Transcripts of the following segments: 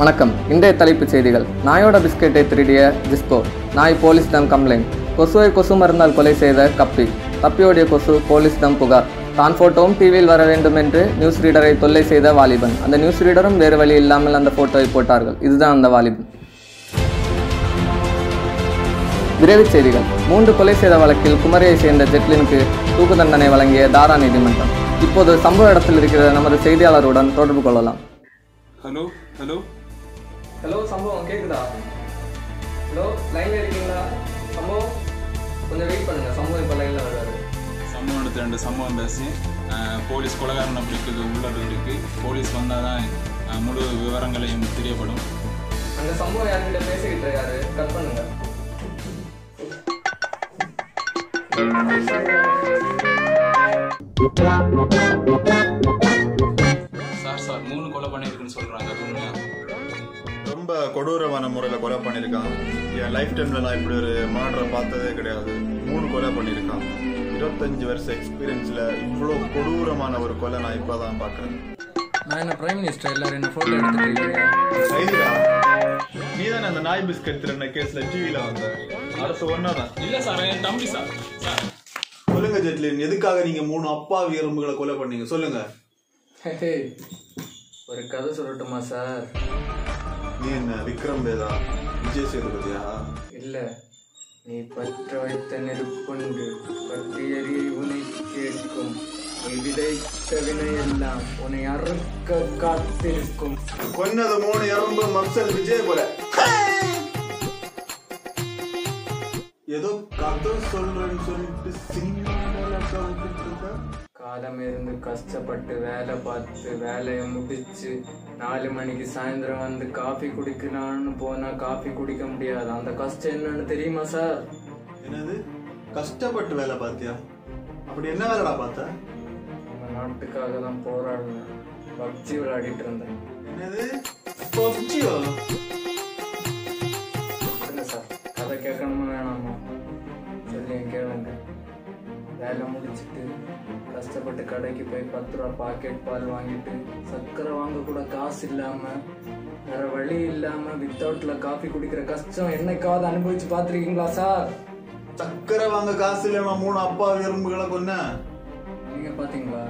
வணக்கம். இன்றைய தலைப்புச் செய்திகள். நாயோட பிஸ்கெட்டை திருடிய ஜிஸ்கோ, நாய் போலீஸிடம் கம்ப்ளைண்ட். கொசுவை கொசு மருந்தால் கொலை செய்த கப்பி, தப்பியோடிய கொசு போலீஸிடம் புகார். தான் ஃபோட்டோவும் டிவியில் வர வேண்டும் என்று நியூஸ் ரீடரை தொல்லை செய்த வாலிபன். அந்த நியூஸ் ரீடரும் வேறு வழி இல்லாமல் அந்த ஃபோட்டோவை போட்டார்கள். இதுதான் அந்த வாலிபன். விரைவுச் செய்திகள். 3 கொலை செய்த வழக்கில் குமரியை சேர்ந்த ஜெட்லினுக்கு தூக்கு தண்டனை வழங்கிய தாரா நீதிமன்றம். இப்போது சம்பவ இடத்தில் இருக்கிற நமது செய்தியாளருடன் தொடர்பு கொள்ளலாம். ஹலோ ஹலோ ஹலோ சம்பவம் கேக்குதா? ஹலோ லைன்ல இருக்கீங்களா? சம்பவம் கொஞ்சம் வெயிட் பண்ணுங்க. சம்பவம் இப்போ லைன்ல வருவாரு. சம்பவம் இடத்துல 2 சம்பவம் பேசி போலீஸ் கொலைகாரன் அப்படிங்கிறது உள்ளது இருக்கு. போலீஸ் வந்தாதான் முழு விவரங்களையும் தெரியப்படும். அந்த சம்பவம் யார்கிட்ட பேசிக்கிட்டு இருக்காரு? கட் பண்ணுங்க. சார் 3 கொலை பண்ணிருக்குன்னு சொல்றாங்க. ரொம்ப கொடூரமான முறையில் கொலை பண்ணியிருக்கான். என் லைஃப் டைமில் நான் இப்படி ஒரு மர்டரை பார்த்ததே கிடையாது. 3 கொலை பண்ணியிருக்கான். 25 வருஷம் எக்ஸ்பீரியன்ஸில் இவ்வளோ கொடூரமான ஒரு கொலை நான் இப்போ தான் பார்க்குறேன். நான் என்ன பிரைம் மினிஸ்டர்? எல்லாரும் என்ன ஃபோட்டோ எடுத்துக்கிட்டு? நீ தானே அந்த நாய் பிஸ்கட் திருடின கேஸில் டிவியில் வந்தேன். அடுத்து ஒன்றா தான் இல்லை சார், என் தம்பி சார். சார் சொல்லுங்க ஜெட்லின், எதுக்காக நீங்க 3 அப்பாவி எறும்புகளை கொலை பண்ணீங்க? சொல்லுங்க. ஒரு கதை சொல்லட்டுமா சார்? நீ என்ன விக்ரம் வேதா, விஜய் சேதுபதியா? இல்ல, நீ பற்ற வைத்த நெருப்புண்டு பற்றி எரிய உனை கேட்கும். நீ விதைத்த வினையெல்லாம் உன்னை அறுக்க காத்திருக்கும். கொன்னது 3 எறும்பு மக்சல் விஜய் போல. ஏதோ கதை சொல்றேன்னு சொல்லிட்டு சினிமாவில் காலம் இருந்து கஷ்டப்பட்டு வேலை பார்த்து வேலையை முடிச்சு 4 மணிக்கு சாயந்தரம் வந்து காஃபி குடிக்கலான்னு போனா காஃபி குடிக்க முடியாது. அந்த கஷ்டம் என்னன்னு தெரியுமா சார்? என்னது? கஷ்டப்பட்டு வேலை பார்த்தியா? அப்படி என்ன வேலைடா பார்த்த? நம்ம நாட்டுக்காக தான் போராடணும். பப்ஜி விளையாடிட்டு இருந்தேன். என்னது பப்ஜியா? கதை கேட்கணுமா வேணாமா? சொல்லி கேளுங்க. வேலை முடிச்சுட்டு கஷ்டப்பட்டு கடைக்கு போய் 10 ரூபா பாக்கெட் பால் வாங்கிட்டு சர்க்கரை வாங்க கூட காசு இல்லாமல் வேற வழி இல்லாமல் வித்தவுட்ல காஃபி குடிக்கிற கஷ்டம் என்னைக்காவது அனுபவிச்சு பார்த்துருக்கீங்களா சார்? சர்க்கரை வாங்க காசு இல்லைன்னா 3 அப்பா எறும்புகளை கொன்ன நீங்க பார்த்தீங்களா?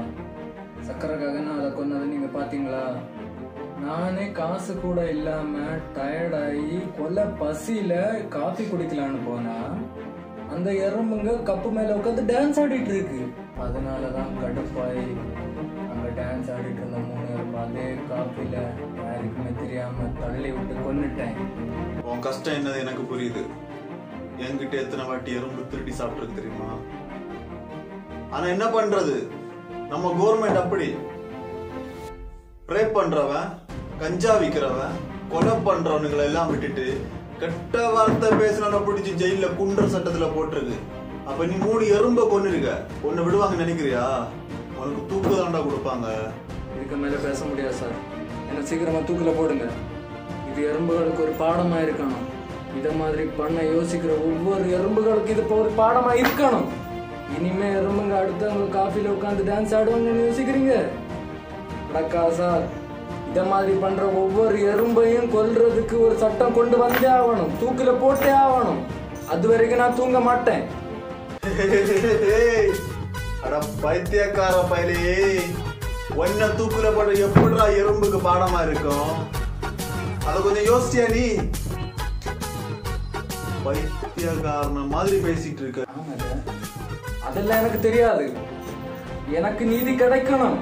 சர்க்கரைக்காக நான் அதை கொன்னது நீங்க பார்த்தீங்களா? நானே காசு கூட இல்லாம டயர்டாகி கொல்ல பசியில காஃபி குடிக்கலான்னு போனா அந்த எறும்புங்க கப்பு மேல உட்காந்து டான்ஸ் ஆடிட்டு இருக்கு. அதனாலதான் கடுப்பாயி அங்க டான்ஸ் ஆடிட்டு இருந்த 3 எறும்பு அதே காஃபில யாருக்குமே தெரியாம தள்ளி விட்டு கொன்னுட்டேன். உன் கஷ்டம் என்னது எனக்கு புரியுது. என்கிட்ட எத்தனை வாட்டி எறும்பு திருடி சாப்பிட்டு தெரியுமா? ஆனா என்ன பண்றது, நம்ம கவர்மெண்ட் அப்படி ப்ரே பண்றவன், கஞ்சா விற்கிறவன், கொலை பண்றவனுங்களை எல்லாம் விட்டுட்டு கெட்ட வார்த்தை பேசினவனை பிடிச்சி ஜெயில குண்டர் சட்டத்துல போட்டுருக்கு. அப்ப நீ 3 எறும்ப கொன்னிருக்க, உன்னை விடுவாங்க நினைக்கிறியா? உனக்கு தூக்கு தாண்டா கொடுப்பாங்க. இதுக்கு மேல பேச முடியாது சார். என்ன சீக்கிரமா தூக்குல போடுங்க. இது எறும்புகளுக்கு ஒரு பாடமா இருக்கணும். இதை மாதிரி பண்ண யோசிக்கிற ஒவ்வொரு எறும்புகளுக்கு இது இப்போ ஒரு பாடமா இருக்கணும். இனிமே எறும்புங்க அடுத்தவங்க காஃபில உட்காந்து டான்ஸ் ஆடுவாங்கன்னு யோசிக்கிறீங்க? சார், இத மாதிரி பண்ற ஒவ்வொரு எறும்பையும் கொல்றதுக்கு ஒரு சட்டம் கொண்டு வந்தே ஆகணும். தூக்குல போட்டே ஆகணும். அது வரைக்கும் நான் தூங்க மாட்டேன். பைத்தியக்கார பயலே, ஒன்ன தூக்குல போட எப்படா எறும்புக்கு பாடமா இருக்கும்? அத கொஞ்சம் யோசிச்சியா நீ? பைத்தியக்காரன மாதிரி பேசிட்டு இருக்க. அதெல்லாம் எனக்கு தெரியாது. எனக்கு நீதி கிடைக்கணும்,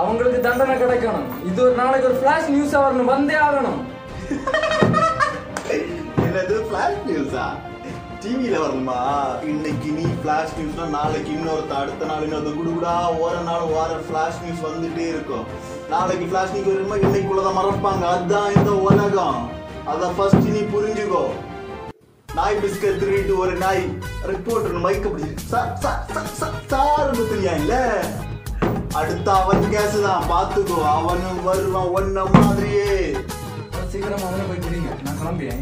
அவங்களுக்கு தண்டனை கிடைக்கணும். இது ஒரு நாளைக்கு ஒரு ஃபிளாஷ் நியூஸ் வரணும், வந்தே ஆகணும். என்னது ஃபிளாஷ் நியூஸா? டிவியில வரணுமா? இன்னைக்கு நீ ஃபிளாஷ் நியூஸ்னா நாளைக்கு இன்னொருத்த, அடுத்த நாள் இன்னொருத்த, குடுகுடா ஓர நாள் ஓர ஃபிளாஷ் நியூஸ் வந்துட்டே இருக்கும். நாளைக்கு ஃபிளாஷ் நியூஸ் வருமா, இன்னைக்குள்ளதான் மறப்பாங்க. அதுதான் இந்த உலகம். அத ஃபர்ஸ்ட் நீ புரிஞ்சுக்கோ. நாய் பிஸ்கட் திருட்டு ஒரு நாய் ரிப்போர்ட் மைக்க பிடிச்சி சாரு தெரியா இல்ல? அடுத்த அவன் கேஸ் தான், பாத்துக்கோ. அவனும் வருவான் ஒன்ன மாதிரியே. சீக்கிரமா அவனே போய் பிடிங்க. நான் கிளம்பியா?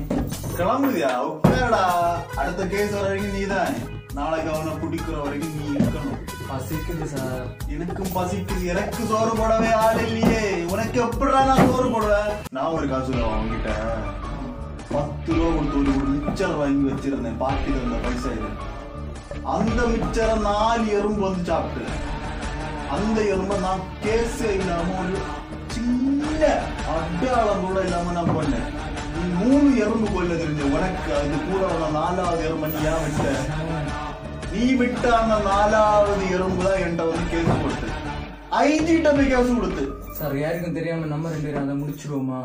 கிளம்புதியா? உட்காரடா. அடுத்த கேஸ் வர வரைக்கும் நீ தான். நாளைக்கு அவனை குடிக்கிற வரைக்கும் நீ இருக்கணும். பசிக்குது சார். எனக்கும் பசிக்குது. எனக்கு சோறு போடவே ஆள் இல்லையே. உனக்கு எப்படா நான் சோறு போடுவேன்? நான் ஒரு காசு அவங்கிட்ட 10 ரூபா கொடுத்து ஒரு மிச்சர் வாங்கி வச்சிருந்தேன். பாட்டில இருந்த பைசா இது. அந்த மிச்சரை 4 எறும்பு வந்து சாப்பிட்டேன். அந்த எறும்பை நான் கேஸ் இல்லாம ஒரு சின்ன அடையாளம் கூட இல்லாம நான் பண்ணேன். 3 எறும்பு கொல்ல தெரிஞ்ச உனக்கு அது கூட 4ஆவது எறும்பு நீ ஏன் விட்ட? நீ விட்ட அந்த 4ஆவது எறும்பு தான் என்கிட்ட வந்து கேஸ் கொடுத்து ஐஜிட்ட போய் கேஸ் கொடுத்து. சார் யாருக்கும் தெரியாம நம்ம 2 பேரும் அதை முடிச்சிருவோமா?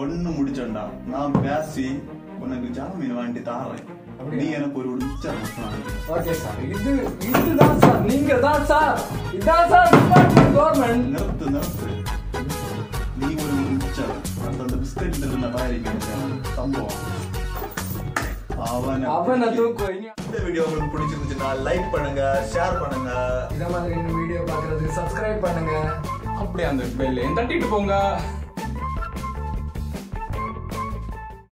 ஒண்ணு முடிச்சோண்டா. நான் பேசி உனக்கு ஜாமீன் வாங்கி தாரேன். நீ எனக்கு ஒரு சப்ஸ்கிரைப் பண்ணுங்க. அப்படியே அந்த பெல்ல தட்டிட்டு போங்க.